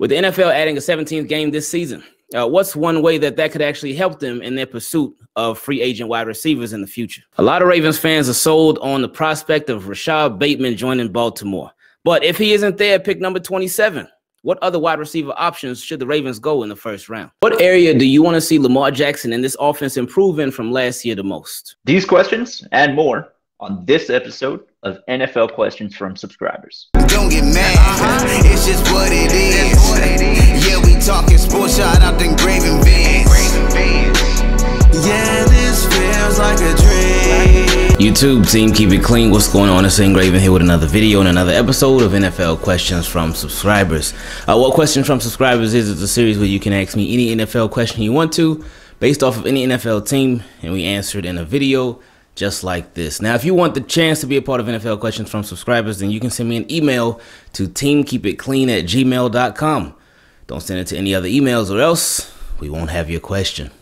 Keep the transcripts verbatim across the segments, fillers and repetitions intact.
With the N F L adding a seventeenth game this season, uh, what's one way that that could actually help them in their pursuit of free agent wide receivers in the future? A lot of Ravens fans are sold on the prospect of Rashod Bateman joining Baltimore. But if he isn't there at pick number twenty-seven, what other wide receiver options should the Ravens go in the first round? What area do you want to see Lamar Jackson and this offense improving from last year the most? These questions and more on this episode of N F L Questions from Subscribers. Don't get mad, uh-huh. It's just what it is. What it is. Yeah, we talking sports, shout out to Ingraven. Yeah, this feels like a dream. YouTube team, keep it clean. What's going on? It's Ingraven here with another video and another episode of N F L Questions from Subscribers. Uh, what Questions from Subscribers is, is a series where you can ask me any N F L question you want to, based off of any N F L team, and we answer it in a video just like this. Now, if you want the chance to be a part of N F L Questions from Subscribers, then you can send me an email to teamkeepitclean at gmail dot com. Don't send it to any other emails or else we won't have your question.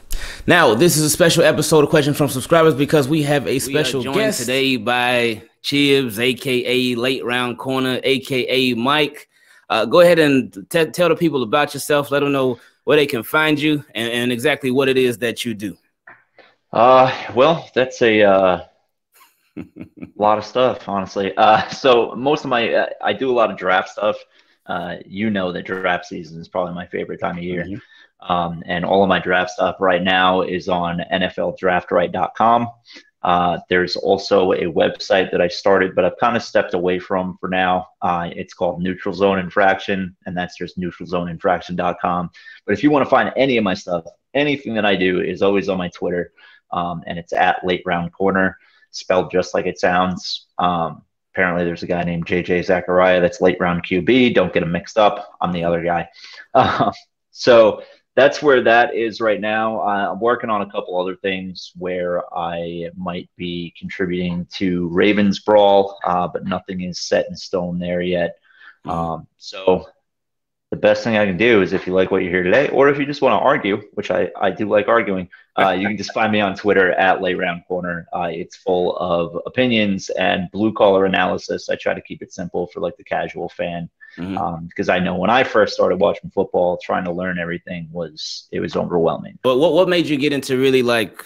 Now, this is a special episode of Questions from Subscribers because we have a special we are joined guest today by Chibs, aka Late Round Corner, aka Mike. Uh, go ahead and tell the people about yourself. Let them know where they can find you and, and exactly what it is that you do. Uh, well, that's a uh, lot of stuff, honestly. Uh, so most of my uh, I do a lot of draft stuff. Uh, you know that draft season is probably my favorite time of year. Mm-hmm. Um, and all of my draft stuff right now is on N F L draft right dot com. Uh, there's also a website that I started, but I've kind of stepped away from for now. Uh, it's called Neutral Zone Infraction, and that's just neutral zone infraction dot com. But if you want to find any of my stuff, anything that I do is always on my Twitter, um, and it's at Late Round Corner, spelled just like it sounds. Um, Apparently, there's a guy named J J Zachariah that's Late Round Q B. Don't get him mixed up. I'm the other guy. Uh, so that's where that is right now. Uh, I'm working on a couple other things where I might be contributing to Ravens Brawl, uh, but nothing is set in stone there yet. Um, so the best thing I can do is if you like what you hear today, or if you just want to argue, which I, I do like arguing, uh, you can just find me on Twitter at Late Round Corner. Uh, it's full of opinions and blue-collar analysis. I try to keep it simple for like the casual fan because mm-hmm. um, I know when I first started watching football, trying to learn everything was it was overwhelming. But what, what made you get into really like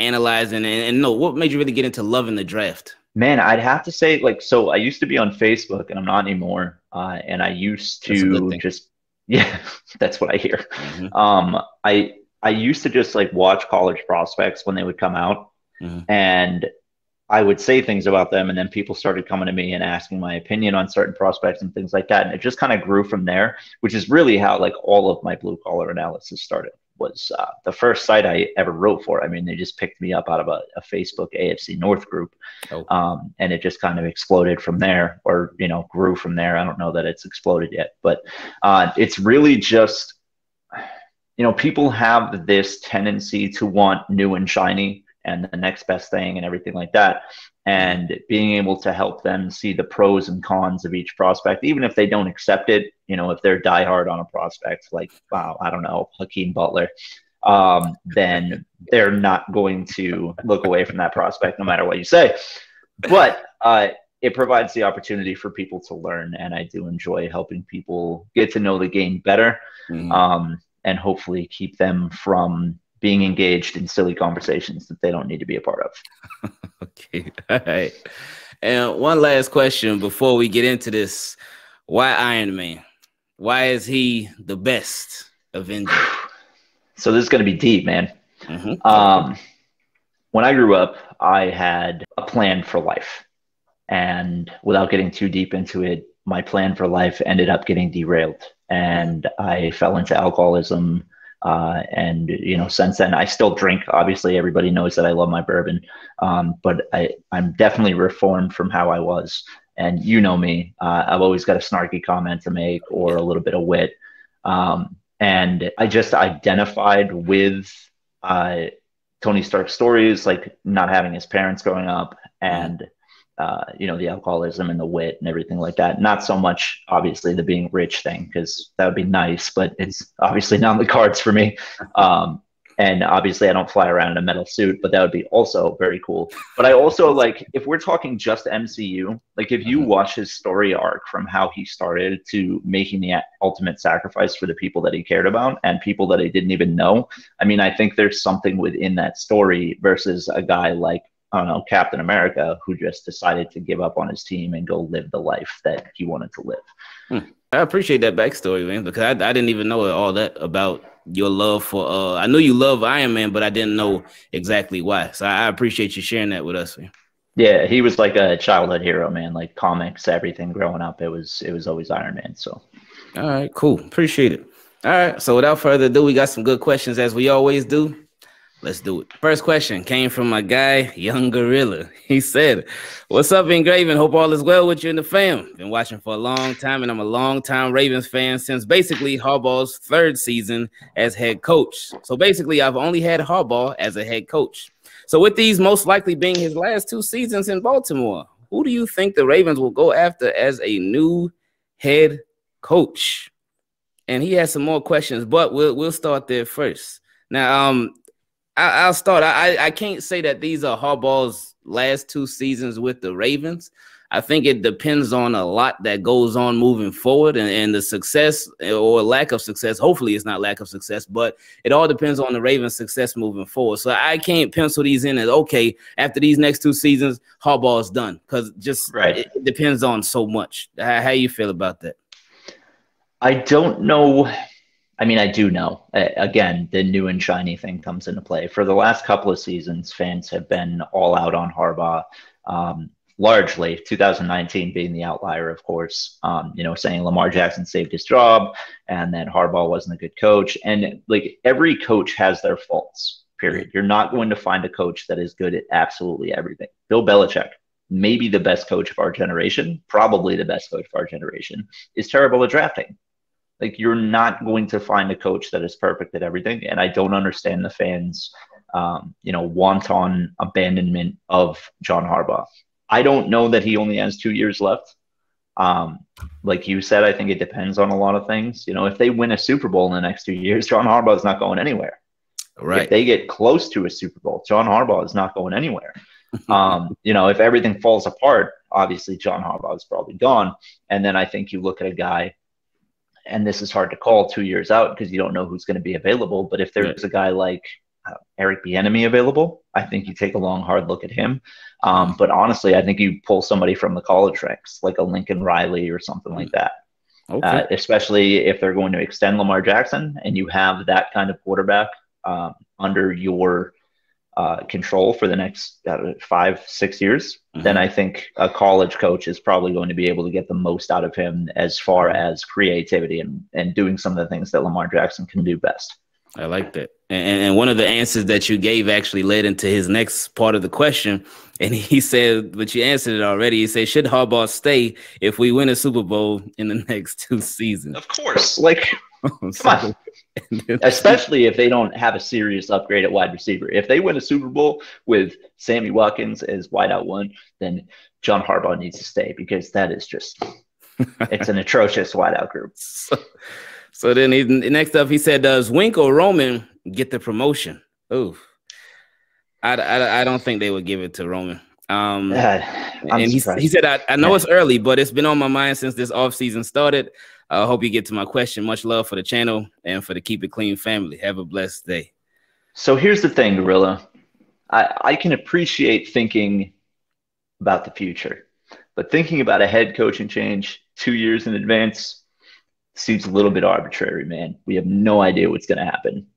analyzing and, and no, what made you really get into loving the draft? Man, I'd have to say, like, so I used to be on Facebook, and I'm not anymore, uh, and I used to just, yeah, that's what I hear. Mm-hmm. Um, I I used to just, like, watch college prospects when they would come out, mm-hmm. and I would say things about them, and then people started coming to me and asking my opinion on certain prospects and things like that, and it just kind of grew from there, which is really how, like, all of my blue-collar analysis started. Was uh, the first site I ever wrote for. I mean, they just picked me up out of a, a Facebook A F C North group, oh. um, and it just kind of exploded from there, or you know, grew from there. I don't know that it's exploded yet, but uh, it's really just, you know, people have this tendency to want new and shiny and the next best thing and everything like that. And being able to help them see the pros and cons of each prospect, even if they don't accept it, you know, if they're diehard on a prospect, like, wow, I don't know, Hakeem Butler, um, then they're not going to look away from that prospect no matter what you say. But uh, it provides the opportunity for people to learn, and I do enjoy helping people get to know the game better, mm-hmm. um, and hopefully keep them from being engaged in silly conversations that they don't need to be a part of. Okay. All right. And one last question before we get into this. Why Iron Man? Why is he the best Avenger? So this is going to be deep, man. Mm-hmm. Um, when I grew up, I had a plan for life. And without getting too deep into it, my plan for life ended up getting derailed. And I fell into alcoholism. Uh, and, you know, since then, I still drink. Obviously, everybody knows that I love my bourbon, um, but I, I'm definitely reformed from how I was. And you know me, uh, I've always got a snarky comment to make or a little bit of wit. Um, and I just identified with uh, Tony Stark's stories, like not having his parents growing up and, uh, you know, the alcoholism and the wit and everything like that. Not so much, obviously, the being rich thing, because that would be nice, but it's obviously not on the cards for me. Um, And obviously I don't fly around in a metal suit, but that would be also very cool. But I also like, if we're talking just M C U, like if you watch his story arc from how he started to making the ultimate sacrifice for the people that he cared about and people that he didn't even know. I mean, I think there's something within that story versus a guy like, I don't know, Captain America, who just decided to give up on his team and go live the life that he wanted to live. Hmm. I appreciate that backstory, man, because I, I didn't even know all that about your love for, uh, I knew you love Iron Man, but I didn't know exactly why. So I, I appreciate you sharing that with us, man. Yeah, he was like a childhood hero, man, like comics, everything growing up. It was, it was always Iron Man. So. All right, cool. Appreciate it. All right. So without further ado, we got some good questions as we always do. Let's do it. First question came from my guy, Young Gorilla. He said, what's up, Ingraven? Hope all is well with you and the fam. Been watching for a long time, and I'm a long-time Ravens fan since basically Harbaugh's third season as head coach. So basically, I've only had Harbaugh as a head coach. So with these most likely being his last two seasons in Baltimore, who do you think the Ravens will go after as a new head coach? And he has some more questions, but we'll, we'll start there first. Now, um, I, I'll start. I, I can't say that these are Harbaugh's last two seasons with the Ravens. I think it depends on a lot that goes on moving forward and, and the success or lack of success. Hopefully it's not lack of success, but it all depends on the Ravens' success moving forward. So I can't pencil these in as, okay, after these next two seasons, Harbaugh's done, because just right. it, it depends on so much. How, how you feel about that? I don't know. I mean, I do know, again, the new and shiny thing comes into play. For the last couple of seasons, fans have been all out on Harbaugh, um, largely two thousand nineteen being the outlier, of course, um, you know, saying Lamar Jackson saved his job and that Harbaugh wasn't a good coach. And like every coach has their faults, period. You're not going to find a coach that is good at absolutely everything. Bill Belichick, maybe the best coach of our generation, probably the best coach of our generation, is terrible at drafting. Like, you're not going to find a coach that is perfect at everything. And I don't understand the fans, um, you know, wanton abandonment of John Harbaugh. I don't know that he only has two years left. Um, like you said, I think it depends on a lot of things. You know, if they win a Super Bowl in the next two years, John Harbaugh is not going anywhere. Right. If they get close to a Super Bowl, John Harbaugh is not going anywhere. um, you know, if everything falls apart, obviously John Harbaugh is probably gone. And then I think you look at a guy, and this is hard to call two years out because you don't know who's going to be available. But if there's a guy like uh, Eric Bieniemy available, I think you take a long, hard look at him. Um, but honestly, I think you pull somebody from the college ranks, like a Lincoln Riley or something like that, okay. uh, especially if they're going to extend Lamar Jackson and you have that kind of quarterback um, under your uh, control for the next uh, five, six years. Mm-hmm. Then I think a college coach is probably going to be able to get the most out of him as far as creativity and, and doing some of the things that Lamar Jackson can do best. I like that. And, and one of the answers that you gave actually led into his next part of the question. And he said, but you answered it already. He said, should Harbaugh stay if we win a Super Bowl in the next two seasons? Of course. Like, come on. Especially if they don't have a serious upgrade at wide receiver. If they win a Super Bowl with Sammy Watkins as wideout one, then John Harbaugh needs to stay, because that is just it's an atrocious wideout group. So, so then he, next up, he said, does Wink or Roman get the promotion? Ooh, I, I, I don't think they would give it to Roman. Um, uh, and he, he said, I, I know yeah. it's early, but it's been on my mind since this offseason started. I uh, hope you get to my question. Much love for the channel and for the Keep It Clean family. Have a blessed day. So here's the thing, Gorilla. I, I can appreciate thinking about the future, but thinking about a head coaching change two years in advance seems a little bit arbitrary, man. We have no idea what's going to happen.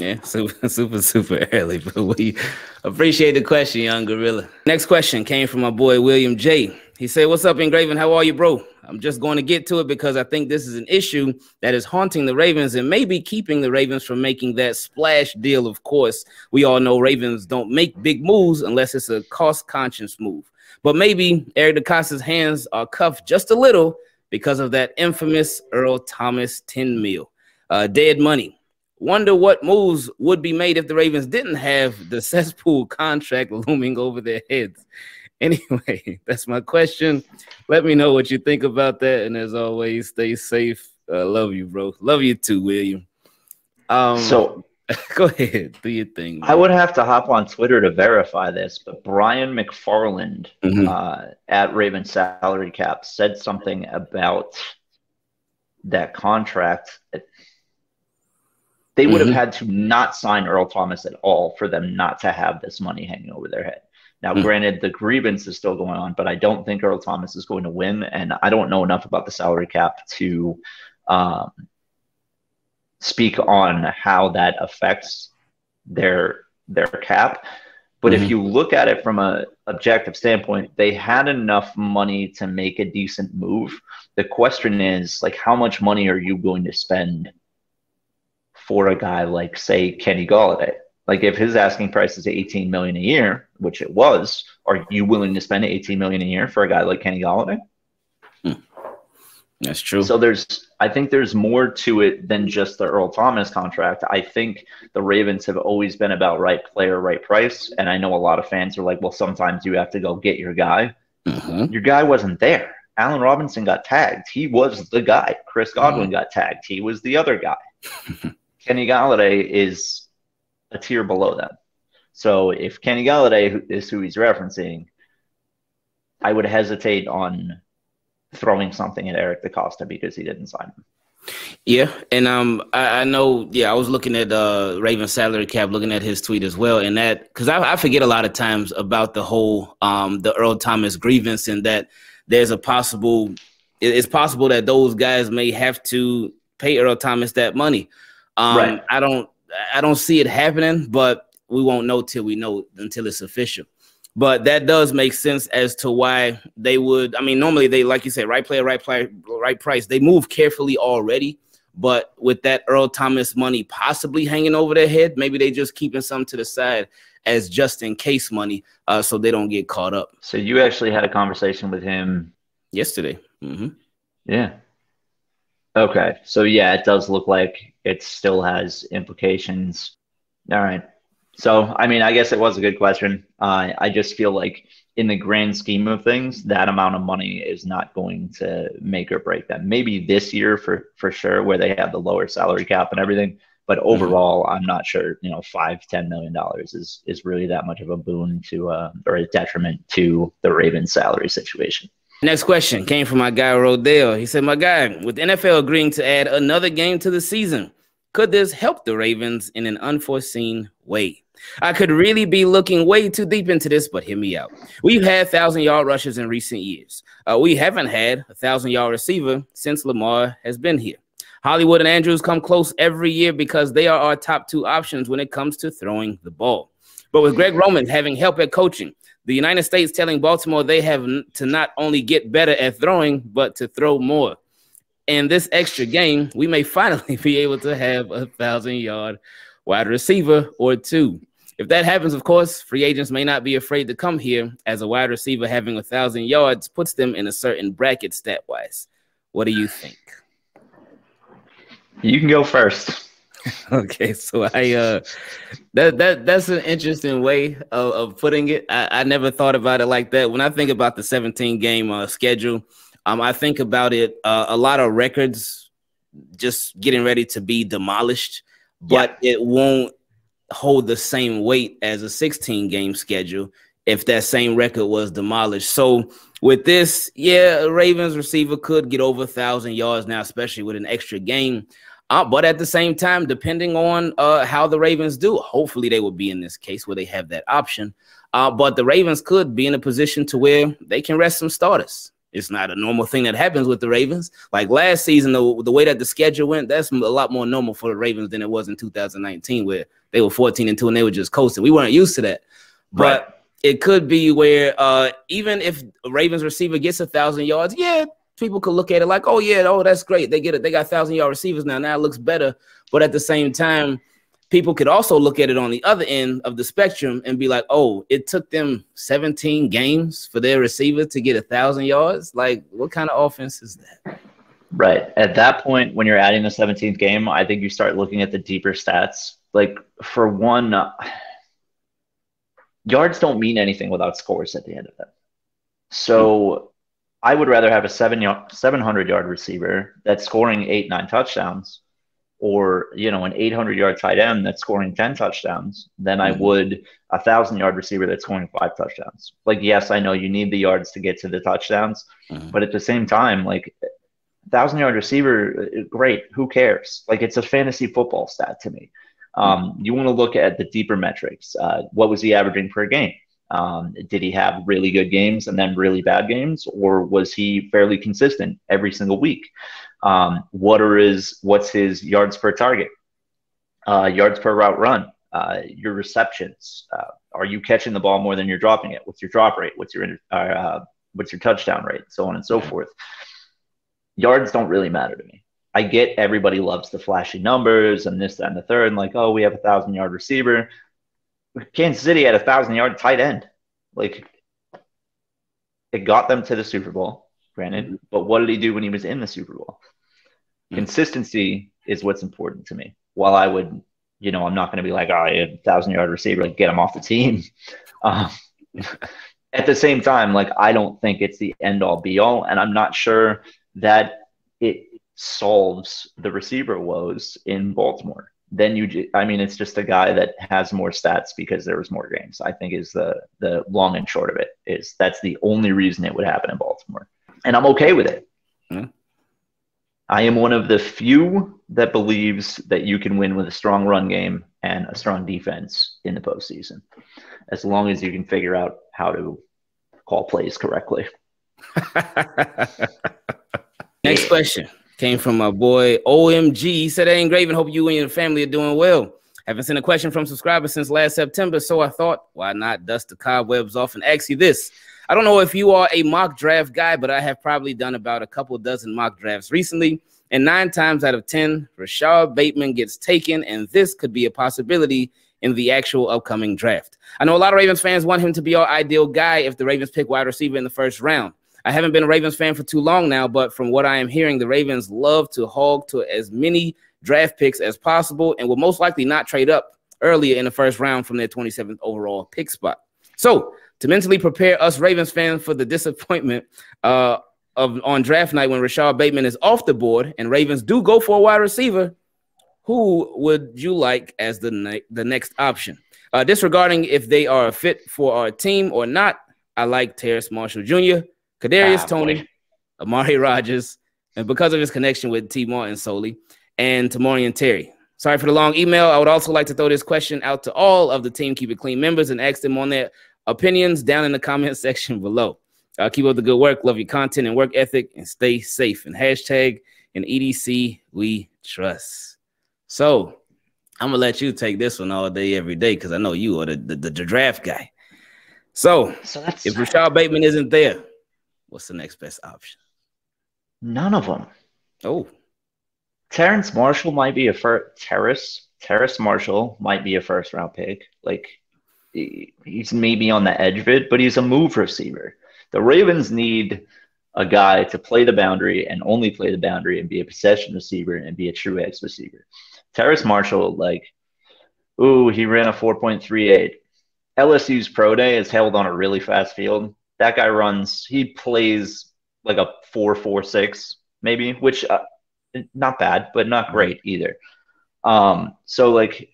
Yeah, super, super, super early, but we appreciate the question, Young Gorilla. Next question came from my boy, William J. He said, what's up, Ingraven? How are you, bro? I'm just going to get to it because I think this is an issue that is haunting the Ravens and maybe keeping the Ravens from making that splash deal. Of course, we all know Ravens don't make big moves unless it's a cost-conscious move. But maybe Eric DeCosta's hands are cuffed just a little because of that infamous Earl Thomas ten mil. Uh, dead money. Wonder what moves would be made if the Ravens didn't have the cesspool contract looming over their heads. Anyway, that's my question. Let me know what you think about that. And as always, stay safe. I uh, love you, bro. Love you too, William. Um, so Go ahead. Do your thing, man. I would have to hop on Twitter to verify this, but Brian McFarland mm-hmm. uh, at Raven Salary Cap said something about that contract. They would mm-hmm. have had to not sign Earl Thomas at all for them not to have this money hanging over their head. Now, mm-hmm. granted, the grievance is still going on, but I don't think Earl Thomas is going to win, and I don't know enough about the salary cap to um, speak on how that affects their their cap. But mm-hmm. if you look at it from an objective standpoint, they had enough money to make a decent move. The question is, like, how much money are you going to spend for a guy like, say, Kenny Golladay? Like, if his asking price is eighteen million dollars a year, which it was, are you willing to spend eighteen million dollars a year for a guy like Kenny Golladay? Hmm. That's true. So there's, I think there's more to it than just the Earl Thomas contract. I think the Ravens have always been about right player, right price. And I know a lot of fans are like, well, sometimes you have to go get your guy. Uh-huh. Your guy wasn't there. Allen Robinson got tagged. He was the guy. Chris Godwin uh-huh. got tagged. He was the other guy. Kenny Golladay is a tier below them. So if Kenny Golladay is who he's referencing, I would hesitate on throwing something at Eric DaCosta because he didn't sign him. Yeah, and um, I, I know, yeah, I was looking at uh, Raven's salary cap, looking at his tweet as well, and that, because I, I forget a lot of times about the whole um, the Earl Thomas grievance, and that there's a possible, it, it's possible that those guys may have to pay Earl Thomas that money. Um, right. I don't, I don't see it happening, but we won't know till we know, until it's official. But that does make sense as to why they would. I mean, normally they, like you said, right player, right player, right price. They move carefully already, but with that Earl Thomas money possibly hanging over their head, maybe they just keeping some to the side as just in case money, uh, so they don't get caught up. So you actually had a conversation with him yesterday. Mm-hmm. Yeah. Okay. So yeah, it does look like it still has implications. All right. So, I mean, I guess it was a good question. Uh, I just feel like in the grand scheme of things, that amount of money is not going to make or break them. Maybe this year for, for sure, where they have the lower salary cap and everything. But overall, mm-hmm. I'm not sure, you know, five, ten million dollars is, is really that much of a boon to uh, or a detriment to the Ravens salary situation. Next question came from my guy, Rodell. He said, my guy, with the N F L agreeing to add another game to the season, could this help the Ravens in an unforeseen way? I could really be looking way too deep into this, but hear me out. We've had one thousand yard rushers in recent years. Uh, we haven't had a one thousand yard receiver since Lamar has been here. Hollywood and Andrews come close every year because they are our top two options when it comes to throwing the ball. But with Greg Roman having help at coaching, the United States telling Baltimore they have to not only get better at throwing, but to throw more. In this extra game, we may finally be able to have a one thousand yard wide receiver or two. If that happens, of course, free agents may not be afraid to come here, as a wide receiver having one thousand yards puts them in a certain bracket stat-wise. What do you think? You can go first. Okay, so I uh, that that that's an interesting way of, of putting it. I, I never thought about it like that. When I think about the seventeen game uh, schedule, um, I think about it uh, a lot of records just getting ready to be demolished, but yeah. It won't hold the same weight as a sixteen game schedule if that same record was demolished. So with this, yeah, Ravens receiver could get over a thousand yards now, especially with an extra game. Uh, but at the same time, depending on uh, how the Ravens do, hopefully they will be in this case where they have that option. Uh, but the Ravens could be in a position to where they can rest some starters. It's not a normal thing that happens with the Ravens. Like last season, the, the way that the schedule went, that's a lot more normal for the Ravens than it was in two thousand nineteen, where they were fourteen and two and they were just coasting. We weren't used to that. But right. It could be where uh, even if a Ravens receiver gets one thousand yards, yeah, people could look at it like, oh, yeah, oh, that's great. They get it. They got one thousand yard receivers now. Now it looks better. But at the same time, people could also look at it on the other end of the spectrum and be like, oh, it took them seventeen games for their receiver to get one thousand yards. Like, what kind of offense is that? Right. At that point, when you're adding the seventeenth game, I think you start looking at the deeper stats. Like, for one, uh, yards don't mean anything without scores at the end of it. So hmm. I would rather have a seven yard, seven hundred yard receiver that's scoring eight, nine touchdowns or, you know, an eight hundred yard tight end that's scoring ten touchdowns than I would a thousand yard receiver that's scoring five touchdowns. Like, yes, I know you need the yards to get to the touchdowns, mm-hmm. but at the same time, like, thousand yard receiver, great, who cares? Like, it's a fantasy football stat to me. Um, you want to look at the deeper metrics. Uh, what was he averaging per game? Um, did he have really good games and then really bad games, or was he fairly consistent every single week? Um, what are his, what's his yards per target, uh, yards per route run, uh, your receptions? Uh, are you catching the ball more than you're dropping it? What's your drop rate? What's your uh, uh, what's your touchdown rate? So on and so forth. Yards don't really matter to me. I get everybody loves the flashy numbers and this, that, and the third, and like, oh, we have a thousand yard receiver. Kansas City had a thousand yard tight end. Like, it got them to the Super Bowl, granted, but what did he do when he was in the Super Bowl? Mm-hmm. Consistency is what's important to me. While I would, you know, I'm not going to be like, oh, I had a thousand yard receiver, like, get him off the team. Um, at the same time, like, I don't think it's the end-all, be-all, and I'm not sure that it solves the receiver woes in Baltimore. Then you, I mean, it's just a guy that has more stats because there was more games, I think, is the the long and short of it. Is that's the only reason it would happen in Baltimore, and I'm okay with it. Mm-hmm. I am one of the few that believes that you can win with a strong run game and a strong defense in the postseason, as long as you can figure out how to call plays correctly. Next question. Came from my boy O M G. He said, hey, Ingraven, hope you and your family are doing well. Haven't seen a question from subscribers since last September, so I thought, why not dust the cobwebs off and ask you this. I don't know if you are a mock draft guy, but I have probably done about a couple dozen mock drafts recently, and nine times out of ten, Rashod Bateman gets taken, and this could be a possibility in the actual upcoming draft. I know a lot of Ravens fans want him to be our ideal guy if the Ravens pick wide receiver in the first round. I haven't been a Ravens fan for too long now, but from what I am hearing, the Ravens love to hog to as many draft picks as possible and will most likely not trade up earlier in the first round from their twenty-seventh overall pick spot. So to mentally prepare us Ravens fans for the disappointment uh, of on draft night when Rashod Bateman is off the board and Ravens do go for a wide receiver, who would you like as the, ne the next option? Uh, disregarding if they are a fit for our team or not, I like Terrace Marshall Junior, Kadarius ah, Toney, boy. Amari Rodgers, and because of his connection with T. Martin solely, and Tamarian Terry. Sorry for the long email. I would also like to throw this question out to all of the Team Keep It Clean members and ask them on their opinions down in the comment section below. Uh, keep up the good work. Love your content and work ethic, and stay safe. And hashtag and E D C we trust. So I'm going to let you take this one all day, every day, because I know you are the, the, the draft guy. So, so that's if Rashod Bateman isn't there, what's the next best option? None of them. Oh. Terrace Marshall might be a first. Terrace. Terrace Marshall might be a first round pick. Like, he's maybe on the edge of it, but he's a move receiver. The Ravens need a guy to play the boundary and only play the boundary and be a possession receiver and be a true X receiver. Terrace Marshall, like, ooh, he ran a four point three eight. L S U's pro day is held on a really fast field. That guy runs, he plays like a four four six maybe, which uh, not bad, but not great either. Um, so like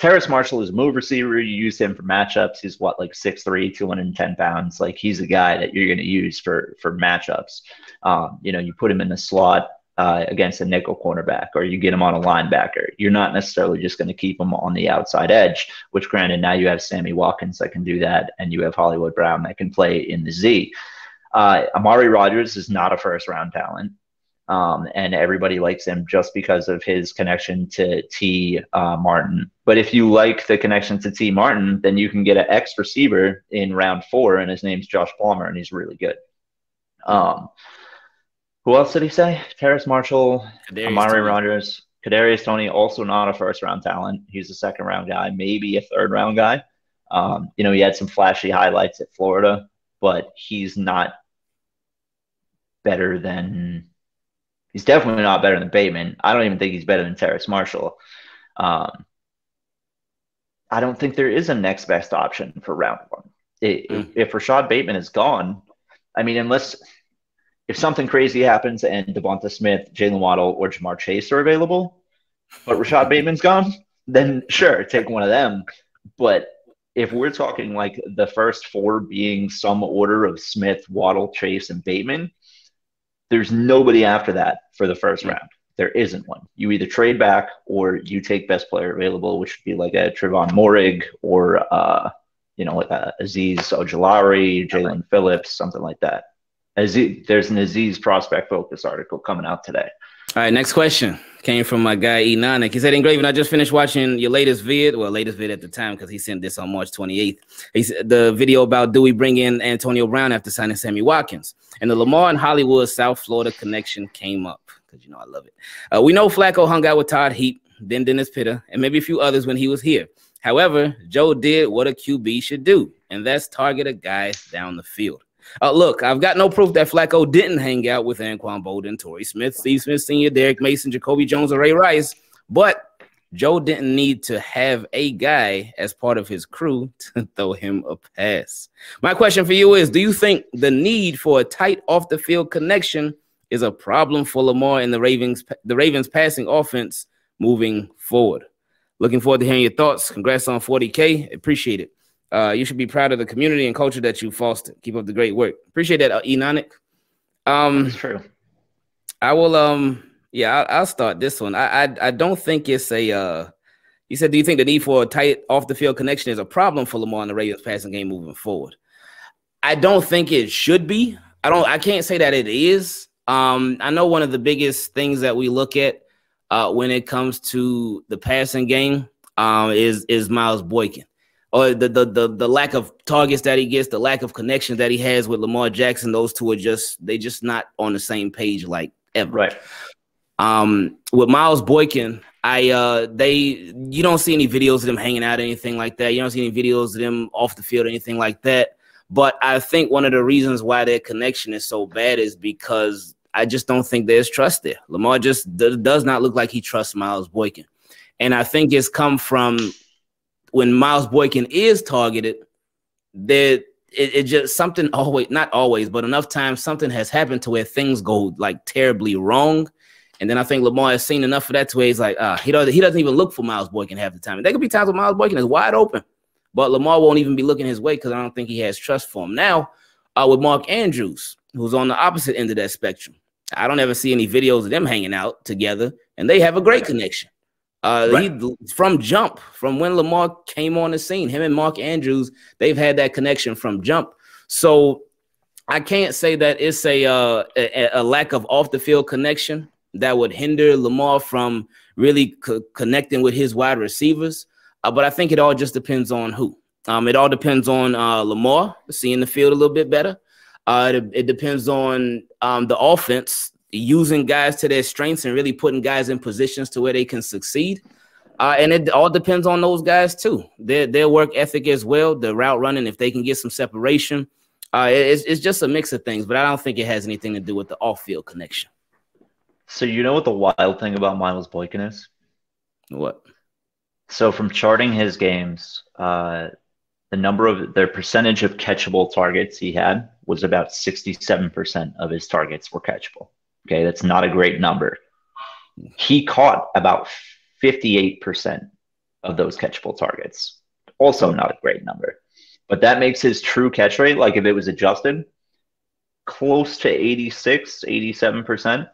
Terrace Marshall is a move receiver. You use him for matchups. He's what, like six three, two hundred ten pounds. Like, he's a guy that you're going to use for, for matchups. Um, you know, you put him in the slot uh, against a nickel cornerback, or you get him on a linebacker. You're not necessarily just going to keep him on the outside edge, which granted, now you have Sammy Watkins that can do that, and you have Hollywood Brown that can play in the Z. Uh, Amari Rodgers is not a first-round talent, um, and everybody likes him just because of his connection to T. Uh, Martin. But if you like the connection to T. Martin, then you can get an X receiver in round four, and his name's Josh Palmer, and he's really good. Um Who else did he say? Terrace Marshall, Kadarius Amari Toney. Rodgers, Kadarius Toney, also not a first-round talent. He's a second-round guy, maybe a third-round guy. Um, you know, he had some flashy highlights at Florida, but he's not better than – he's definitely not better than Bateman. I don't even think he's better than Terrace Marshall. Um, I don't think there is a next best option for round one. It, mm. If Rashod Bateman is gone, I mean, unless – if something crazy happens and Devonta Smith, Jalen Waddle, or Jamar Chase are available, but Rashod Bateman's gone, then sure, take one of them. But if we're talking like the first four being some order of Smith, Waddle, Chase, and Bateman, there's nobody after that for the first round. There isn't one. You either trade back or you take best player available, which would be like a Trevon Morig or, uh, you know, like a Azeez Ojulari, Jalen Phillips, something like that. Azeez, there's an Azeez Prospect Focus article coming out today. All right, next question came from my guy Enonic. He said, Ingraven, I just finished watching your latest vid. Well, latest vid at the time, because he sent this on March twenty-eighth. He said, the video about do we bring in Antonio Brown after signing Sammy Watkins? And the Lamar and Hollywood, South Florida connection came up, because, you know, I love it. Uh, we know Flacco hung out with Todd Heap, then Dennis Pitta, and maybe a few others when he was here. However, Joe did what a Q B should do, and that's target a guy down the field. Uh, look, I've got no proof that Flacco didn't hang out with Anquan Bolden, Torrey Smith, Steve Smith Senior, Derek Mason, Jacoby Jones, or Ray Rice, but Joe didn't need to have a guy as part of his crew to throw him a pass. My question for you is, do you think the need for a tight off-the-field connection is a problem for Lamar and the Ravens, the Ravens passing offense moving forward? Looking forward to hearing your thoughts. Congrats on forty K. Appreciate it. Uh, you should be proud of the community and culture that you fostered. Keep up the great work. Appreciate that, uh, Enonic. Um, That's true. I will. Um, yeah, I'll, I'll start this one. I, I I don't think it's a. Uh, you said, do you think the need for a tight off the field connection is a problem for Lamar and the Ravens passing game moving forward? I don't think it should be. I don't. I can't say that it is. Um, I know one of the biggest things that we look at uh, when it comes to the passing game um, is is Myles Boykin. Or the, the the the lack of targets that he gets, the lack of connections that he has with Lamar Jackson, those two are just they just not on the same page like ever. Right. Um, with Myles Boykin, I uh they you don't see any videos of them hanging out or anything like that. You don't see any videos of them off the field or anything like that. But I think one of the reasons why their connection is so bad is because I just don't think there's trust there. Lamar just does not look like he trusts Myles Boykin, and I think it's come from. When Myles Boykin is targeted, that it, it just something always, not always, but enough times something has happened to where things go like terribly wrong. And then I think Lamar has seen enough of that to where he's like, uh, he doesn't he doesn't even look for Myles Boykin half the time. And there could be times when Myles Boykin is wide open, but Lamar won't even be looking his way because I don't think he has trust for him. Now, uh, with Mark Andrews, who's on the opposite end of that spectrum, I don't ever see any videos of them hanging out together, and they have a great connection. Uh, right. he, from jump, from when Lamar came on the scene, him and Mark Andrews, they've had that connection from jump. So I can't say that it's a uh, a, a lack of off the field connection that would hinder Lamar from really co connecting with his wide receivers. Uh, but I think it all just depends on who. Um, it all depends on uh, Lamar seeing the field a little bit better. Uh, it, it depends on um, the offense. Using guys to their strengths and really putting guys in positions to where they can succeed. Uh, and it all depends on those guys too. Their, their work ethic as well, the route running, if they can get some separation. Uh, it's, it's just a mix of things, but I don't think it has anything to do with the off-field connection. So you know what the wild thing about Myles Boykin is? What? So from charting his games, uh, the number of their percentage of catchable targets he had was about sixty-seven percent of his targets were catchable. Okay, that's not a great number. He caught about fifty-eight percent of those catchable targets. Also not a great number. But that makes his true catch rate, like if it was adjusted, close to eighty-six, eighty-seven percent.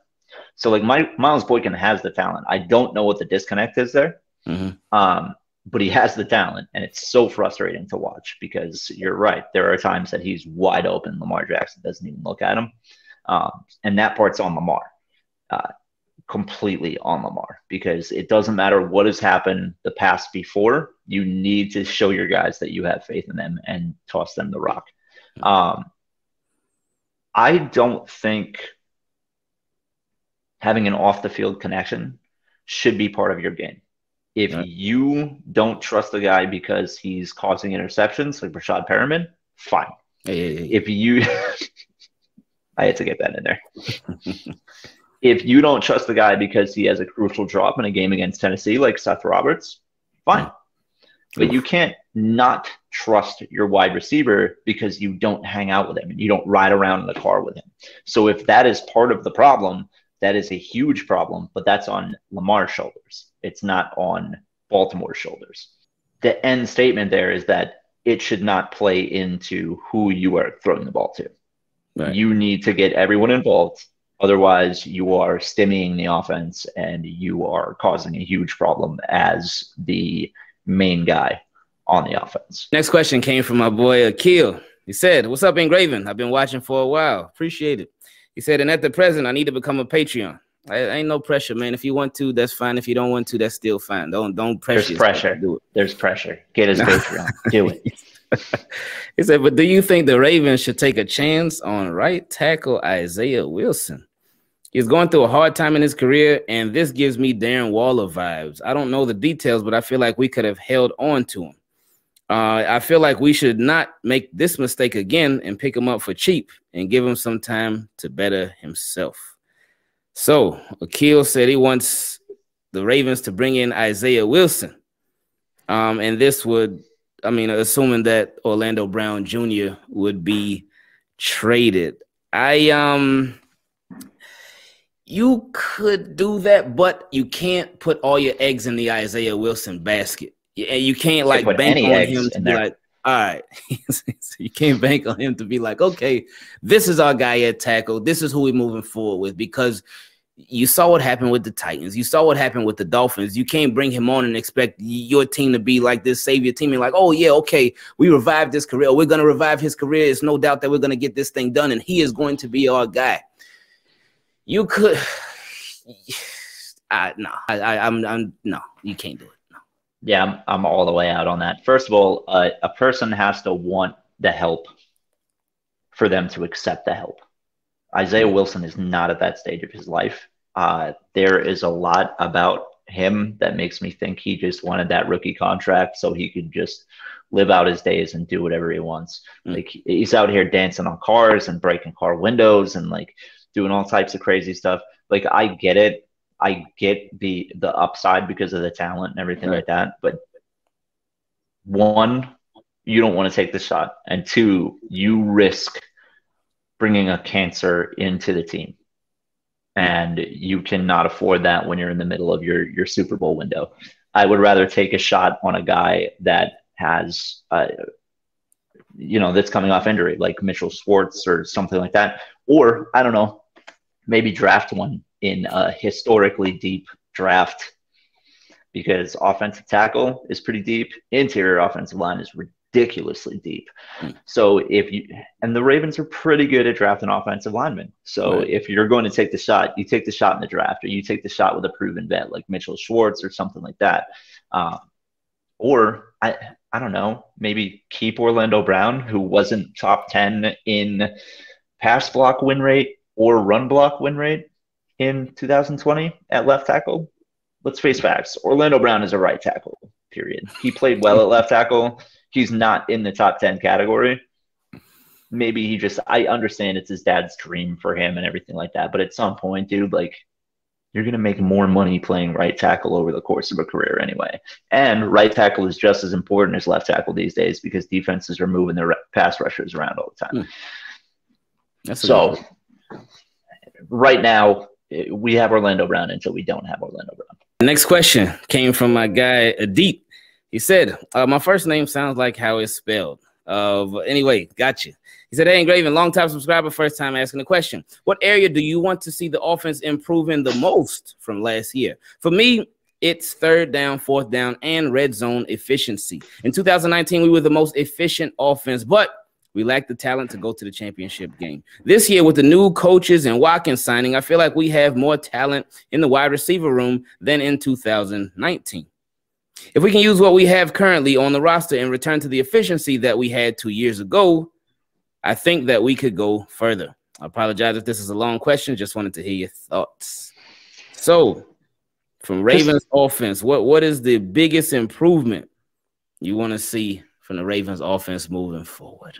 So like my, Myles Boykin has the talent. I don't know what the disconnect is there, mm-hmm. um, but he has the talent, and it's so frustrating to watch because you're right. There are times that he's wide open. Lamar Jackson doesn't even look at him. Um, and that part's on Lamar, uh, completely on Lamar, because it doesn't matter what has happened the past before. You need to show your guys that you have faith in them and toss them the rock. Um, I don't think having an off-the-field connection should be part of your game. If yeah. you don't trust the guy because he's causing interceptions, like Rashad Perriman, fine. Hey, hey, hey. If you... I had to get that in there. If you don't trust the guy because he has a crucial drop in a game against Tennessee, like Seth Roberts, fine. But you can't not trust your wide receiver because you don't hang out with him and you don't ride around in the car with him. So if that is part of the problem, That is a huge problem, but that's on Lamar's shoulders. It's not on Baltimore's shoulders. The end statement there is that it should not play into who you are throwing the ball to. Right. You need to get everyone involved. Otherwise, you are stymieing the offense and you are causing a huge problem as the main guy on the offense. Next question came from my boy Akil. He said, "What's up, Ingraven? I've been watching for a while. Appreciate it." He said, "And at the present, I need to become a Patreon." I, I ain't no pressure, man. If you want to, that's fine. If you don't want to, that's still fine. Don't don't pressure. There's pressure. Do it. There's pressure. Get his Patreon. Do it. He said, "But do you think the Ravens should take a chance on right tackle Isaiah Wilson? He's going through a hard time in his career, and this gives me Darren Waller vibes. I don't know the details, but I feel like we could have held on to him. Uh, I feel like we should not make this mistake again and pick him up for cheap and give him some time to better himself." So Akil said he wants the Ravens to bring in Isaiah Wilson. Um, and this would, I mean, assuming that Orlando Brown Junior would be traded. I, um, you could do that, but you can't put all your eggs in the Isaiah Wilson basket. And you can't like bank on him to be like, all right. So you can't bank on him to be like, okay, this is our guy at tackle. This is who we're moving forward with, because you saw what happened with the Titans. You saw what happened with the Dolphins. You can't bring him on and expect your team to be like this savior team and like, oh yeah, okay, we revived this career. We're going to revive his career. It's no doubt that we're going to get this thing done, and he is going to be our guy. You could, I, no, I, I, I'm, I'm, no, you can't do it. Yeah, I'm, I'm all the way out on that. First of all, uh, a person has to want the help for them to accept the help. Isaiah Wilson is not at that stage of his life. Uh, there is a lot about him that makes me think he just wanted that rookie contract so he could just live out his days and do whatever he wants. Like, he's out here dancing on cars and breaking car windows and like doing all types of crazy stuff. Like, I get it. I get the the upside because of the talent and everything right. like that. But one, you don't want to take the shot. And two, you risk bringing a cancer into the team. And you cannot afford that when you're in the middle of your, your Super Bowl window. I would rather take a shot on a guy that has, uh, you know, that's coming off injury, like Mitchell Schwartz or something like that. Or, I don't know, maybe draft one in a historically deep draft, because offensive tackle is pretty deep. Interior offensive line is ridiculously deep. Mm. So if you, and the Ravens are pretty good at drafting offensive linemen. So right. if you're going to take the shot, you take the shot in the draft, or you take the shot with a proven vet like Mitchell Schwartz or something like that. Uh, or I, I don't know, maybe keep Orlando Brown, who wasn't top ten in pass block win rate or run block win rate in two thousand twenty at left tackle. Let's face facts. Orlando Brown is a right tackle, period. He played well at left tackle. He's not in the top ten category. Maybe he just, I understand it's his dad's dream for him and everything like that. But at some point, dude, like, you're going to make more money playing right tackle over the course of a career anyway. And right tackle is just as important as left tackle these days, because defenses are moving their pass rushers around all the time. That's so right now, we have Orlando Brown until we don't have Orlando Brown. The next question came from my guy, Adit. He said, uh, my first name sounds like how it's spelled. Uh, anyway, gotcha. He said, hey, Engraven, long-time subscriber, first time asking the question. What area do you want to see the offense improving the most from last year? For me, it's third down, fourth down, and red zone efficiency. In two thousand nineteen, we were the most efficient offense, but we lack the talent to go to the championship game. This year, with the new coaches and Watkins signing, I feel like we have more talent in the wide receiver room than in two thousand nineteen. If we can use what we have currently on the roster and return to the efficiency that we had two years ago, I think that we could go further. I apologize if this is a long question. Just wanted to hear your thoughts. So, from Ravens offense, what, what is the biggest improvement you want to see from the Ravens offense moving forward?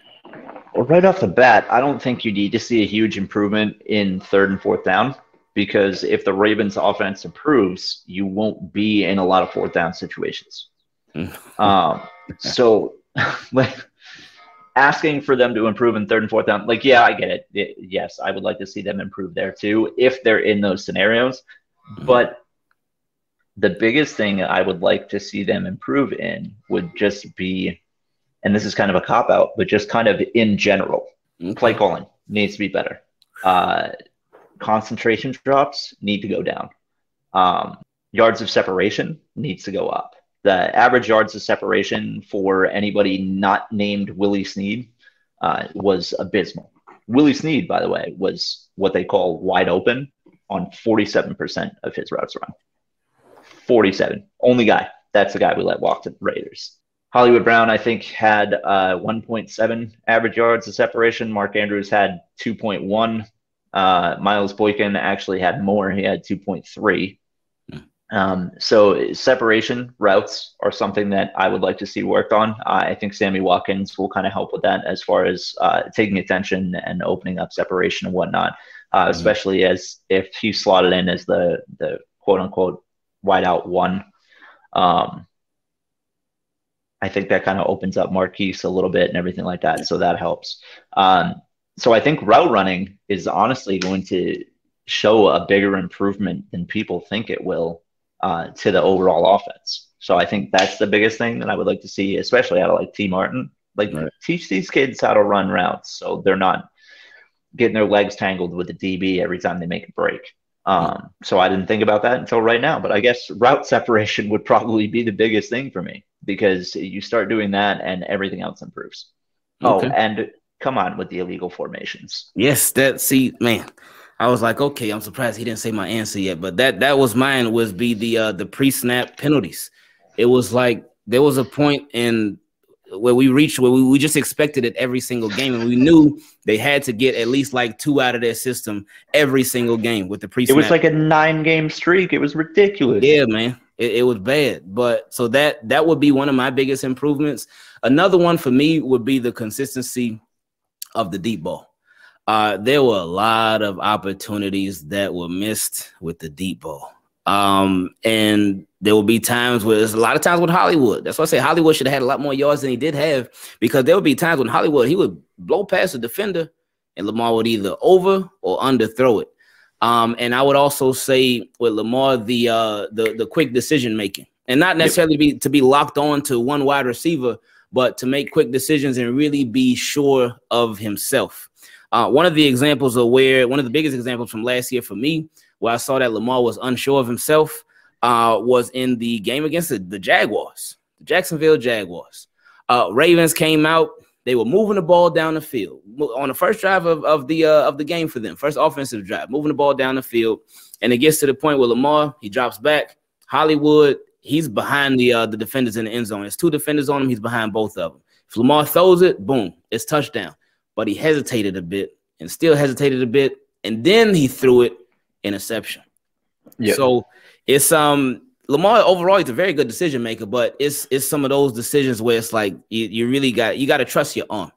Well, right off the bat, I don't think you need to see a huge improvement in third and fourth down, because if the Ravens offense improves, you won't be in a lot of fourth down situations. um, so like, asking for them to improve in third and fourth down, like, yeah, I get it. it. Yes, I would like to see them improve there too if they're in those scenarios. But the biggest thing I would like to see them improve in would just be, and this is kind of a cop-out, but just kind of in general, play calling needs to be better. Uh, concentration drops need to go down. Um, yards of separation needs to go up. The average yards of separation for anybody not named Willie Snead uh, was abysmal. Willie Snead, by the way, was what they call wide open on forty-seven percent of his routes run. forty-seven. Only guy. That's the guy we let walk to the Raiders. Hollywood Brown, I think, had uh, one point seven average yards of separation. Mark Andrews had two point one. Uh, Myles Boykin actually had more. He had two point three. Um, so separation routes are something that I would like to see worked on. Uh, I think Sammy Watkins will kind of help with that as far as uh, taking attention and opening up separation and whatnot, uh, mm-hmm. especially as if he slotted in as the, the quote unquote wide out one. Um, I think that kind of opens up Marquise a little bit and everything like that. So that helps. Um, so I think route running is honestly going to show a bigger improvement than people think it will. Uh, to the overall offense. So I think that's the biggest thing that I would like to see, especially out of like T. Martin. Like, right. Teach these kids how to run routes so they're not getting their legs tangled with the D B every time they make a break. Um, so I didn't think about that until right now. But I guess route separation would probably be the biggest thing for me, because you start doing that and everything else improves. Okay. Oh, and come on with the illegal formations. Yes, that, see, man. I was like, okay, I'm surprised he didn't say my answer yet, but that that was mine. Was be the uh, the pre-snap penalties. It was like there was a point in where we reached where we, we just expected it every single game, and we knew they had to get at least like two out of their system every single game with the pre-snap. It was like a nine-game streak. It was ridiculous. Yeah, man, it, it was bad. But so that that would be one of my biggest improvements. Another one for me would be the consistency of the deep ball. Uh, there were a lot of opportunities that were missed with the deep ball. Um, and there will be times where there's a lot of times with Hollywood. That's why I say Hollywood should have had a lot more yards than he did have, because there would be times when Hollywood, he would blow past a defender and Lamar would either over or underthrow it. Um, and I would also say with Lamar, the, uh, the, the quick decision making, and not necessarily be, to be locked on to one wide receiver, but to make quick decisions and really be sure of himself. Uh, one of the examples of where, one of the biggest examples from last year for me, where I saw that Lamar was unsure of himself, uh, was in the game against the, the Jaguars, the Jacksonville Jaguars. Uh, Ravens came out. They were moving the ball down the field on the first drive of, of the uh, of the game for them, first offensive drive, moving the ball down the field. And it gets to the point where Lamar, he drops back. Hollywood, he's behind the, uh, the defenders in the end zone. There's two defenders on him. He's behind both of them. If Lamar throws it, boom, it's touchdown. But he hesitated a bit and still hesitated a bit. And then he threw it interception. Yep. So it's um Lamar overall, he's a very good decision maker, but it's it's some of those decisions where it's like you, you really got you got to trust your arm.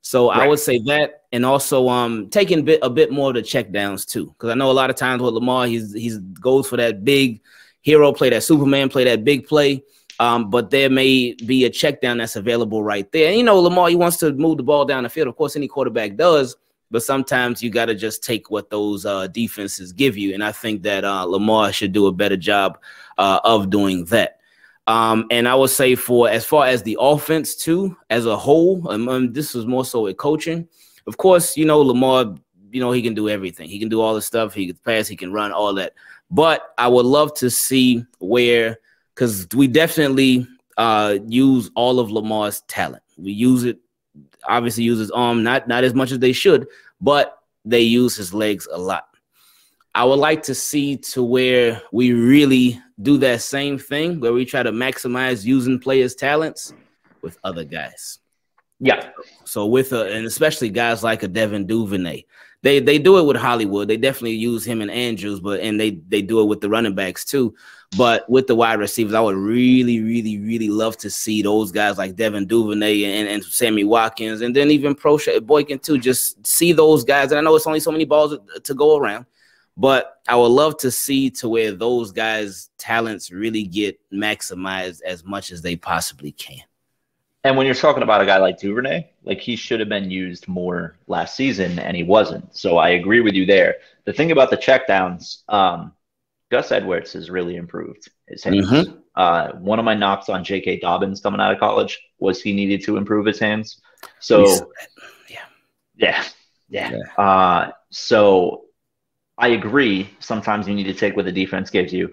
So right. I would say that, and also um taking a bit a bit more of the check downs too. Because I know a lot of times with Lamar, he's he's goes for that big hero play, that Superman play, that big play. Um, but there may be a check down that's available right there. And, you know, Lamar, he wants to move the ball down the field. Of course, any quarterback does. But sometimes you got to just take what those uh, defenses give you. And I think that uh, Lamar should do a better job uh, of doing that. Um, and I would say for as far as the offense, too, as a whole, um, um, this was more so with coaching. Of course, you know, Lamar, you know, he can do everything. He can do all this stuff. He can pass. He can run, all that. But I would love to see where – because we definitely uh, use all of Lamar's talent. We use it, obviously use his arm, not, not as much as they should, but they use his legs a lot. I would like to see to where we really do that same thing, where we try to maximize using players' talents with other guys. Yeah. So with, a, and especially guys like a Devin Duvernay. They they do it with Hollywood. They definitely use him and Andrews, but and they they do it with the running backs too. But with the wide receivers, I would really, really, really love to see those guys like Devin Duvernay and, and Sammy Watkins, and then even Pro Boykin too. Just see those guys. And I know it's only so many balls to go around, but I would love to see to where those guys' talents really get maximized as much as they possibly can. And when you're talking about a guy like Duvernay, like he should have been used more last season, and he wasn't. So I agree with you there. The thing about the checkdowns, um, Gus Edwards has really improved his hands. Mm-hmm. Uh, one of my knocks on J K. Dobbins coming out of college was he needed to improve his hands. So, yeah, yeah, yeah. yeah. Uh, so I agree. Sometimes you need to take what the defense gives you.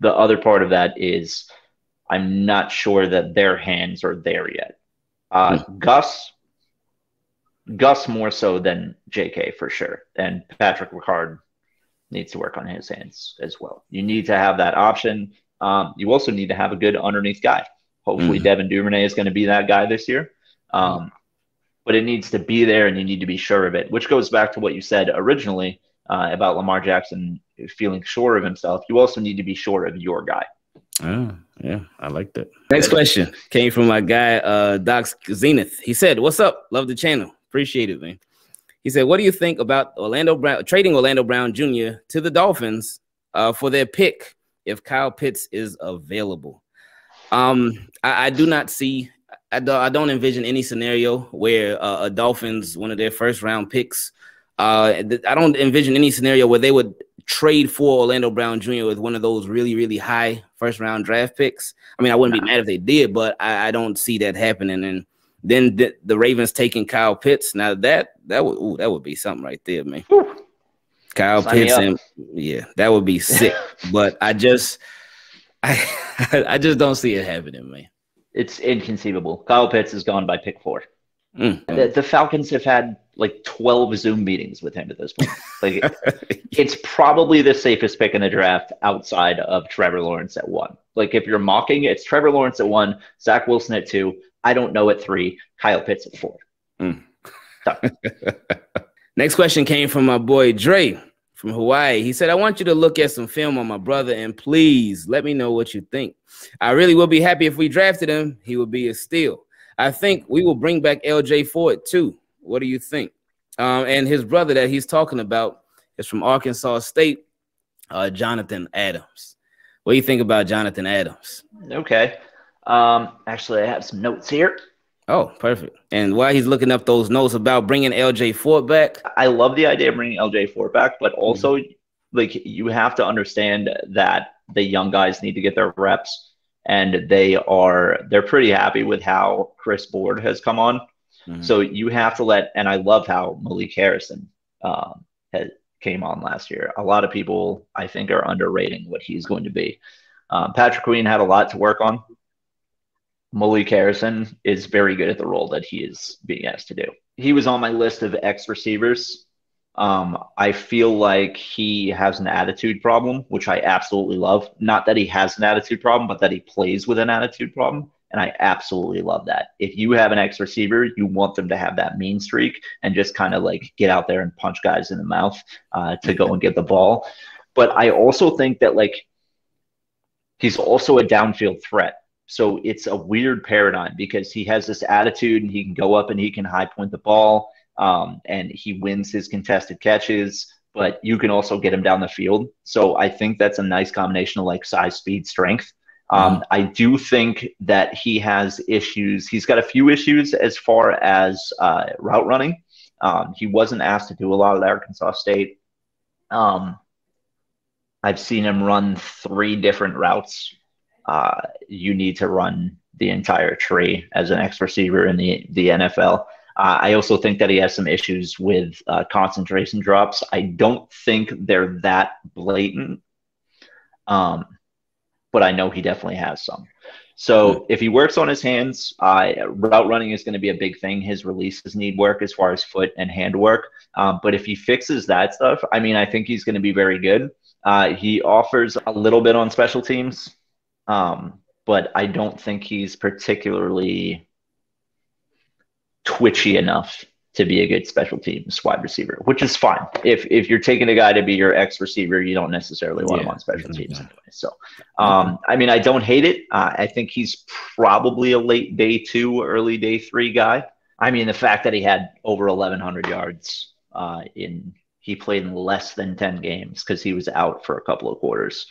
The other part of that is I'm not sure that their hands are there yet. Uh, mm-hmm. Gus, Gus more so than J K for sure. And Patrick Ricard needs to work on his hands as well. You need to have that option. Um, you also need to have a good underneath guy. Hopefully mm-hmm. Devin Duvernay is going to be that guy this year. Um, but it needs to be there, and you need to be sure of it, which goes back to what you said originally uh, about Lamar Jackson feeling sure of himself. You also need to be sure of your guy. Oh, yeah, I like that. Next question came from my guy, uh, Doc Zenith. He said, what's up? Love the channel. Appreciate it, man. He said, what do you think about Orlando Brown trading Orlando Brown Junior to the Dolphins uh, for their pick if Kyle Pitts is available? Um, I, I do not see – I don't envision any scenario where uh, a Dolphins, one of their first-round picks uh, – I don't envision any scenario where they would – trade for Orlando Brown Junior with one of those really, really high first-round draft picks. I mean, I wouldn't be mad if they did, but I, I don't see that happening. And then the, the Ravens taking Kyle Pitts. Now, that that would ooh, that would be something right there, man. Whew. Kyle Sign Pitts, and yeah, that would be sick. But I just I, I just don't see it happening, man. It's inconceivable. Kyle Pitts is gone by pick four. Mm. The, the Falcons have had like twelve Zoom meetings with him at this point. Like, it's probably the safest pick in the draft outside of Trevor Lawrence at one. Like, if you're mocking, it's Trevor Lawrence at one, Zach Wilson at two, I don't know at three, Kyle Pitts at four. Mm. Next question came from my boy Dre from Hawaii. He said, I want you to look at some film on my brother and please let me know what you think. I really will be happy if we drafted him. He will be a steal. I think we will bring back L J Ford, too. What do you think? Um, and his brother that he's talking about is from Arkansas State, uh, Jonathan Adams. What do you think about Jonathan Adams? Okay. Um, actually, I have some notes here. Oh, perfect. And while he's looking up those notes about bringing L J Ford back. I love the idea of bringing L J Ford back, but also, mm-hmm. like, you have to understand that the young guys need to get their reps. And they are they're pretty happy with how Chris Board has come on. Mm-hmm. So you have to let – and I love how Malik Harrison um, has, came on last year. A lot of people, I think, are underrating what he's going to be. Um, Patrick Queen had a lot to work on. Malik Harrison is very good at the role that he is being asked to do. He was on my list of ex-receivers. Um, I feel like he has an attitude problem, which I absolutely love. Not that he has an attitude problem, but that he plays with an attitude problem. And I absolutely love that. If you have an ex receiver, you want them to have that mean streak and just kind of like get out there and punch guys in the mouth uh, to go and get the ball. But I also think that like he's also a downfield threat. So it's a weird paradigm because he has this attitude and he can go up and he can high point the ball. Um, and he wins his contested catches, but you can also get him down the field. So I think that's a nice combination of like size, speed, strength. Um, mm-hmm. I do think that he has issues. He's got a few issues as far as uh, route running. Um, he wasn't asked to do a lot at Arkansas State. Um, I've seen him run three different routes. Uh, you need to run the entire tree as an ex receiver in the, the N F L. Uh, I also think that he has some issues with uh, concentration drops. I don't think they're that blatant, um, but I know he definitely has some. So mm-hmm. if he works on his hands, uh, route running is going to be a big thing. His releases need work as far as foot and hand work. Um, but if he fixes that stuff, I mean, I think he's going to be very good. Uh, he offers a little bit on special teams, um, but I don't think he's particularly twitchy enough to be a good special teams wide receiver, which is fine. If if you're taking a guy to be your ex receiver, you don't necessarily want yeah, him on special teams anyway. So, um, I mean, I don't hate it. Uh, I think he's probably a late day two, early day three guy. I mean, the fact that he had over eleven hundred yards uh, in he played in less than ten games because he was out for a couple of quarters.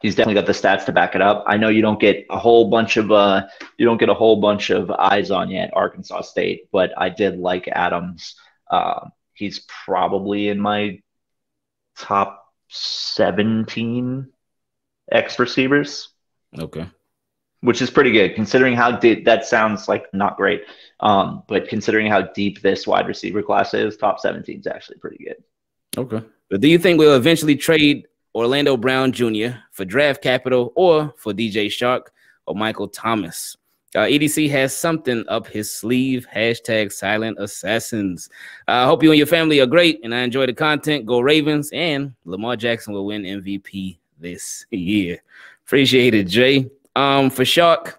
He's definitely got the stats to back it up. I know you don't get a whole bunch of uh, you don't get a whole bunch of eyes on yet, Arkansas State, but I did like Adams. Uh, he's probably in my top seventeen X receivers. Okay, which is pretty good considering how deep. That sounds like not great, um, but considering how deep this wide receiver class is, top seventeen is actually pretty good. Okay, but do you think we'll eventually trade Orlando Brown Junior for draft capital or for D J Shark or Michael Thomas? Uh, E D C has something up his sleeve. Hashtag silent assassins. I uh, hope you and your family are great, and I enjoy the content. Go Ravens, and Lamar Jackson will win M V P this year. Appreciate it, Jay. Um, for Shark,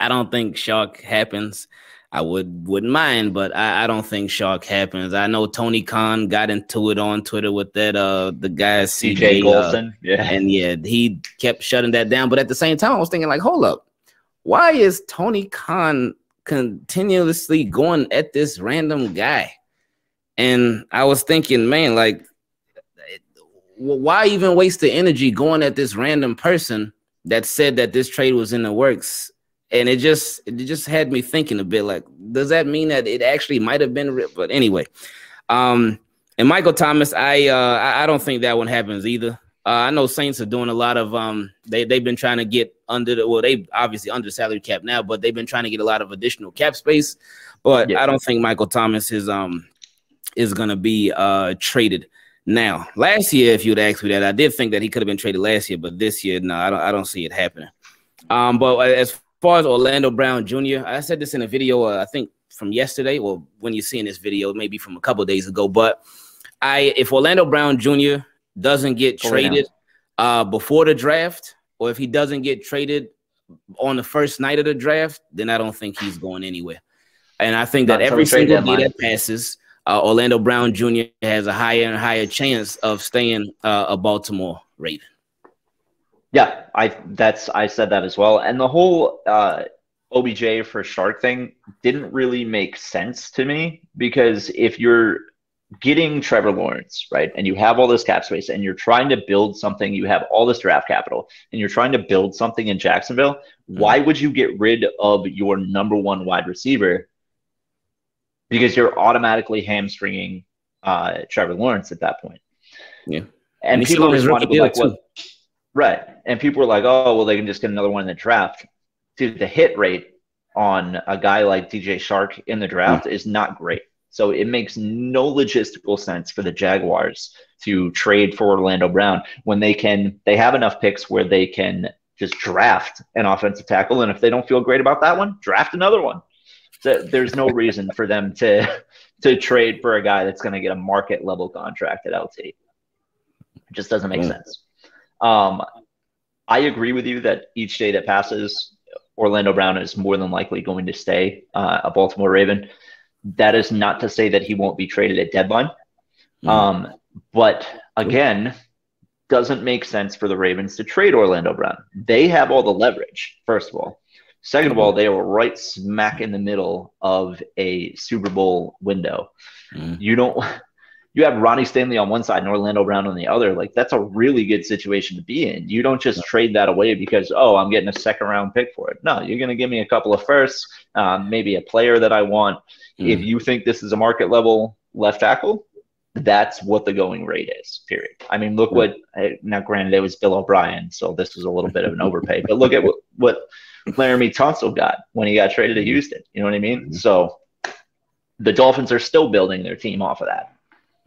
I don't think Shark happens. I would, wouldn't mind, but I, I don't think Shark happens. I know Tony Khan got into it on Twitter with that, uh, the guy C J Golson. Uh, yeah. And yeah, he kept shutting that down. But at the same time, I was thinking, like, hold up. Why is Tony Khan continuously going at this random guy? And I was thinking, man, like, why even waste the energy going at this random person that said that this trade was in the works? And it just it just had me thinking a bit, like, does that mean that it actually might have been ripped? But anyway, um, and Michael Thomas, I uh, I don't think that one happens either. Uh, I know Saints are doing a lot of um, they they've been trying to get under the well, they obviously under salary cap now, but they've been trying to get a lot of additional cap space. But yeah. I don't think Michael Thomas is um is gonna be uh traded. Now, last year, if you'd asked me that, I did think that he could have been traded last year, but this year, no, I don't I don't see it happening. Um, but as As far as Orlando Brown Junior, I said this in a video, uh, I think from yesterday, or well, when you're seeing this video, maybe from a couple of days ago. But I, if Orlando Brown Junior doesn't get Go traded uh, before the draft, or if he doesn't get traded on the first night of the draft, then I don't think he's going anywhere. And I think Not that every single day that passes, uh, Orlando Brown Junior has a higher and higher chance of staying uh, a Baltimore Raven. Yeah, I that's I said that as well. And the whole uh, O B J for Shark thing didn't really make sense to me, because if you're getting Trevor Lawrence, right, and you have all this cap space and you're trying to build something, you have all this draft capital and you're trying to build something in Jacksonville, why would you get rid of your number one wide receiver? Because you're automatically hamstringing uh, Trevor Lawrence at that point. Yeah. And, and people just want to be like, what? Right. And people were like, oh, well, they can just get another one in the draft. Dude, the hit rate on a guy like D J Shark in the draft mm. is not great. So it makes no logistical sense for the Jaguars to trade for Orlando Brown when they can, they have enough picks where they can just draft an offensive tackle. And if they don't feel great about that one, draft another one. So there's no reason for them to, to trade for a guy that's going to get a market level contract at L T. It just doesn't make mm. sense. Um, I agree with you that each day that passes, Orlando Brown is more than likely going to stay uh, a Baltimore Raven. That is not to say that he won't be traded at deadline. Mm. Um, but again, doesn't make sense for the Ravens to trade Orlando Brown. They have all the leverage, first of all. Second of all, they were right smack in the middle of a Super Bowl window. Mm. You don't... You have Ronnie Stanley on one side and Orlando Brown on the other. Like, that's a really good situation to be in. You don't just trade that away because, oh, I'm getting a second round pick for it. No, you're going to give me a couple of firsts, um, maybe a player that I want. Mm. If you think this is a market level left tackle, that's what the going rate is, period. I mean, look what – now, granted, it was Bill O'Brien, so this was a little bit of an overpay. But look at what, what Laramie Tunsil got when he got traded to Houston. You know what I mean? Mm. So the Dolphins are still building their team off of that.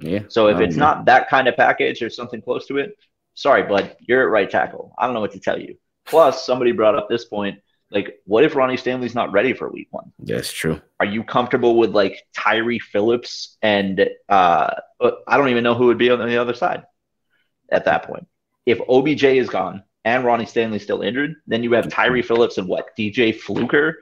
Yeah. So if it's um, not that kind of package or something close to it, sorry, bud, you're at right tackle. I don't know what to tell you. Plus, somebody brought up this point, like, what if Ronnie Stanley's not ready for week one? That's true. Are you comfortable with, like, Tyree Phillips and uh, I don't even know who would be on the other side at that point? If O B J is gone and Ronnie Stanley's still injured, then you have Tyree Phillips and what, D J Fluker,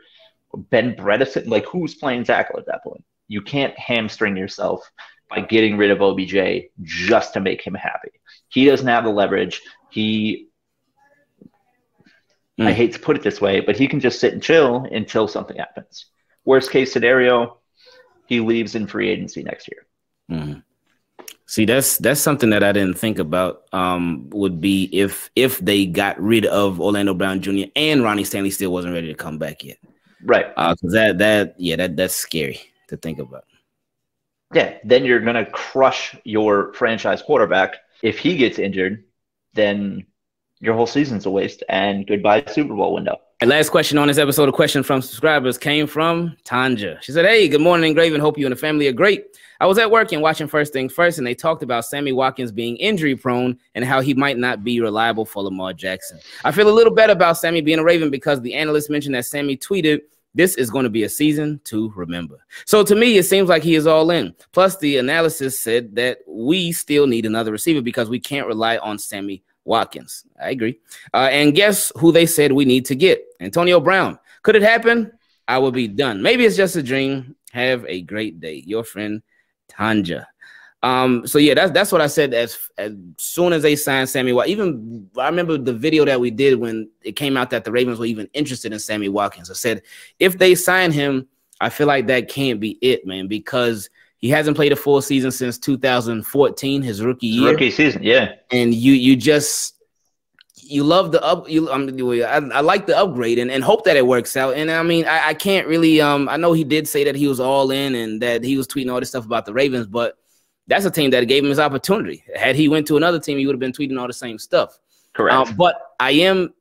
Ben Bredesen? Like, who's playing tackle at that point? You can't hamstring yourself by getting rid of O B J just to make him happy. He doesn't have the leverage. He, mm. I hate to put it this way, but he can just sit and chill until something happens. Worst case scenario, he leaves in free agency next year. Mm. See, that's that's something that I didn't think about um, would be if if they got rid of Orlando Brown Junior and Ronnie Stanley still wasn't ready to come back yet. Right. Uh, cause that that yeah, that that's scary to think about. Yeah, then you're gonna crush your franchise quarterback. If he gets injured, then your whole season's a waste and goodbye Super Bowl window. And last question on this episode, a question from subscribers came from Tanja. She said, "Hey, good morning, Ingraven. Hope you and the family are great. I was at work and watching First Thing First, and they talked about Sammy Watkins being injury prone and how he might not be reliable for Lamar Jackson. I feel a little better about Sammy being a Raven because the analyst mentioned that Sammy tweeted, 'This is going to be a season to remember.' So to me, it seems like he is all in. Plus, the analysis said that we still need another receiver because we can't rely on Sammy Watkins." I agree. Uh, and guess who they said we need to get? Antonio Brown. Could it happen? I will be done. Maybe it's just a dream. Have a great day. Your friend, Tanja. Um, so, yeah, that's, that's what I said. As, as soon as they signed Sammy Watkins, even I remember the video that we did when it came out that the Ravens were even interested in Sammy Watkins. I said, if they sign him, I feel like that can't be it, man, because he hasn't played a full season since two thousand fourteen, his rookie year. Rookie season, yeah. And you, you just, you love the up. You, I, mean, I, I like the upgrade and, and hope that it works out. And I mean, I, I can't really. Um, I know he did say that he was all in and that he was tweeting all this stuff about the Ravens, but that's a team that gave him his opportunity. Had he went to another team, he would have been tweeting all the same stuff. Correct. Um, but I am,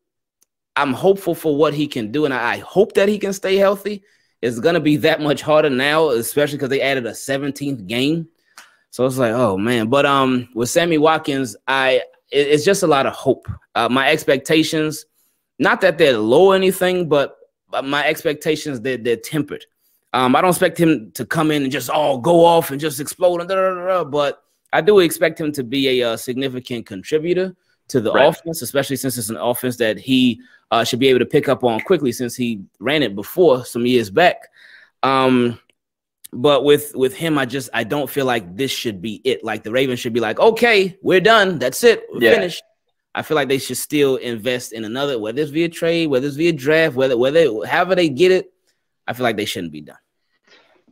I'm hopeful for what he can do, and I, I hope that he can stay healthy. It's going to be that much harder now, especially because they added a seventeenth game. So it's like, oh, man. But um, with Sammy Watkins, I it, it's just a lot of hope. Uh, my expectations, not that they're low or anything, but my expectations, they're, they're tempered. Um, I don't expect him to come in and just all oh, go off and just explode. And da, da, da, da, but I do expect him to be a, a significant contributor to the right. offense, especially since it's an offense that he uh, should be able to pick up on quickly since he ran it before some years back. Um, but with with him, I just I don't feel like this should be it. Like the Ravens should be like, okay, we're done. That's it. We're yeah. finished. I feel like they should still invest in another, whether it's via trade, whether it's via draft, whether whether however they get it, I feel like they shouldn't be done.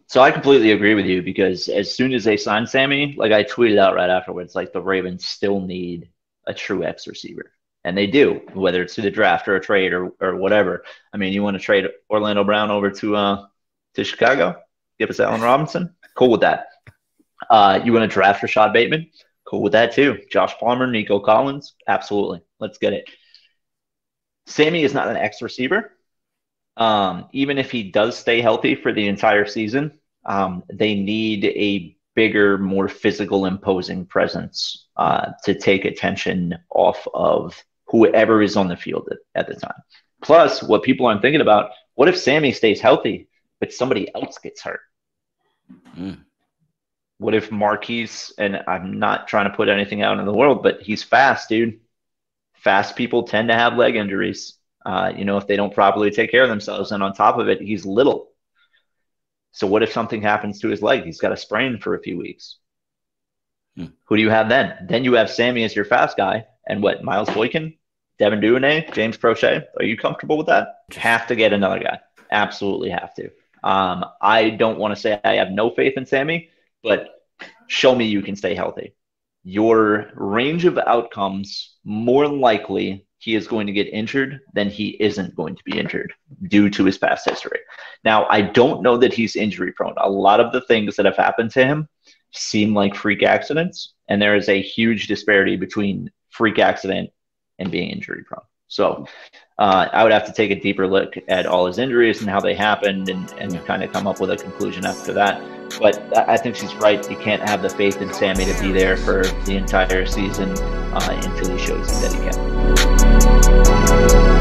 So I completely agree with you because as soon as they signed Sammy, like I tweeted out right afterwards, like the Ravens still need a true X receiver. And they do, whether it's through the draft or a trade or, or whatever. I mean, you want to trade Orlando Brown over to uh, to Chicago? Give us Allen Robinson? Cool with that. Uh, you want to draft Rashod Bateman? Cool with that too. Josh Palmer, Nico Collins? Absolutely. Let's get it. Sammy is not an X receiver. Um, even if he does stay healthy for the entire season, um, they need a bigger, more physical, imposing presence uh, to take attention off of whoever is on the field at, at the time. Plus, what people aren't thinking about, what if Sammy stays healthy, but somebody else gets hurt? Mm. What if Marquise, and I'm not trying to put anything out in the world, but he's fast, dude. Fast people tend to have leg injuries, uh, you know, if they don't properly take care of themselves. And on top of it, he's little. So what if something happens to his leg? He's got a sprain for a few weeks. Hmm. Who do you have then? Then you have Sammy as your fast guy. And what, Myles Boykin, Devin Duvernay, James Prochet? Are you comfortable with that? Have to get another guy. Absolutely have to. Um, I don't want to say I have no faith in Sammy, but show me you can stay healthy. Your range of outcomes, more likely he is going to get injured than he isn't going to be injured due to his past history. Now, I don't know that he's injury prone. A lot of the things that have happened to him seem like freak accidents, and there is a huge disparity between freak accident and being injury prone. So uh, I would have to take a deeper look at all his injuries and how they happened and, and kind of come up with a conclusion after that. But I think she's right. You can't have the faith in Sammy to be there for the entire season uh, until he shows you that he can.